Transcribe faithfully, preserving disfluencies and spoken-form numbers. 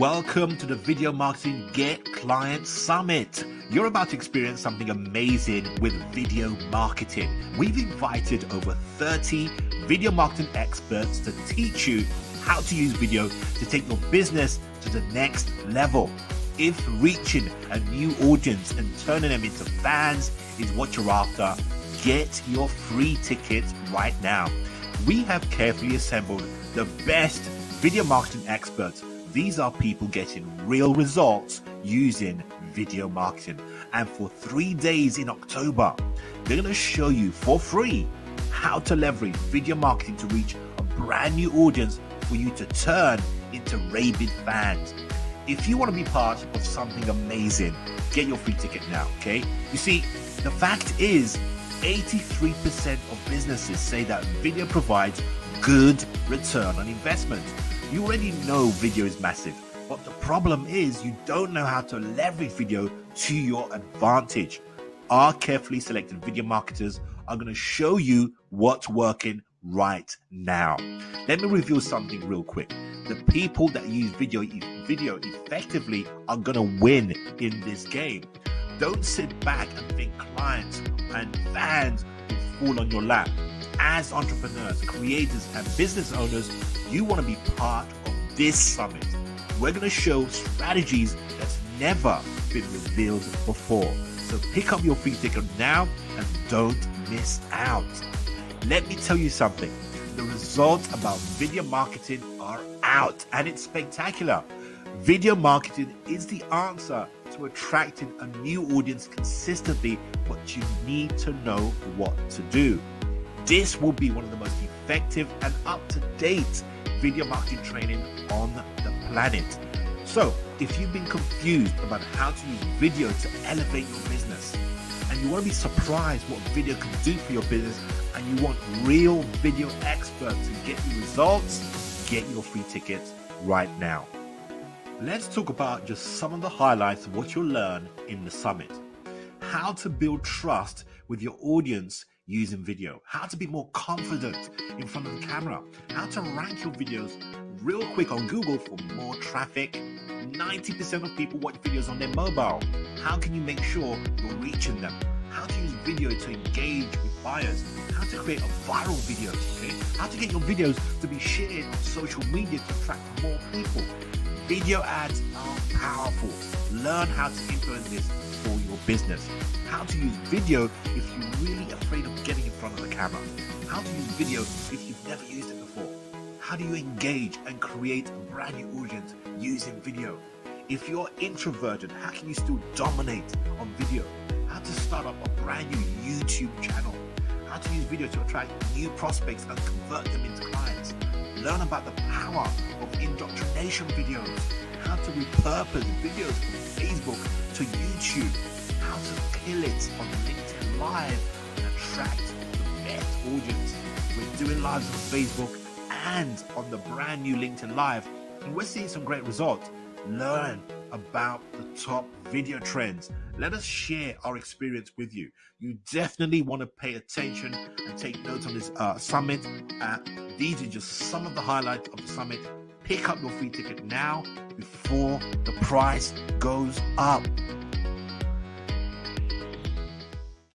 Welcome to the Video Marketing Get Clients Summit. You're about to experience something amazing with video marketing. We've invited over thirty video marketing experts to teach you how to use video to take your business to the next level. If reaching a new audience and turning them into fans is what you're after, get your free tickets right now. We have carefully assembled the best video marketing experts. These are people getting real results using video marketing. And for three days in October, they're going to show you for free how to leverage video marketing to reach a brand new audience for you to turn into rabid fans. If you want to be part of something amazing, get your free ticket now, okay? You see, the fact is eighty-three percent of businesses say that video provides good return on investment. You already know video is massive, but the problem is you don't know how to leverage video to your advantage. Our carefully selected video marketers are going to show you what's working right now. Let me reveal something real quick. The people that use video, video effectively are going to win in this game. Don't sit back and think clients and fans will fall on your lap. As entrepreneurs, creators, and business owners, you want to be part of this summit. We're going to show strategies that's never been revealed before. So pick up your free ticket now and don't miss out. Let me tell you something. The results about video marketing are out, and it's spectacular. Video marketing is the answer to attracting a new audience consistently, but you need to know what to do. This will be one of the most effective and up-to-date video marketing training on the planet. So if you've been confused about how to use video to elevate your business, and you want to be surprised what video can do for your business, and you want real video experts to get you results, get your free tickets right now. Let's talk about just some of the highlights of what you'll learn in the summit. How to build trust with your audience using video, how to be more confident in front of the camera, how to rank your videos real quick on Google for more traffic. ninety percent of people watch videos on their mobile. How can you make sure you're reaching them? How to use video to engage with buyers, how to create a viral video, okay? How to get your videos to be shared on social media to attract more people. Video ads are powerful. Learn how to influence this for your business. How to use video if you're really afraid of getting in front of the camera. How to use video if you've never used it before. How do you engage and create a brand new audience using video? If you're introverted, how can you still dominate on video? How to start up a brand new YouTube channel. How to use video to attract new prospects and convert them into clients. Learn about the power of indoctrination videos, how to repurpose videos from Facebook to YouTube, how to kill it on LinkedIn Live and attract the best audience. We're doing lives on Facebook and on the brand new LinkedIn Live, and we're seeing some great results. Learn about the top video trends. Let us share our experience with you. You definitely want to pay attention and take notes on this uh, summit. Uh, these are just some of the highlights of the summit. Pick up your free ticket now before the price goes up.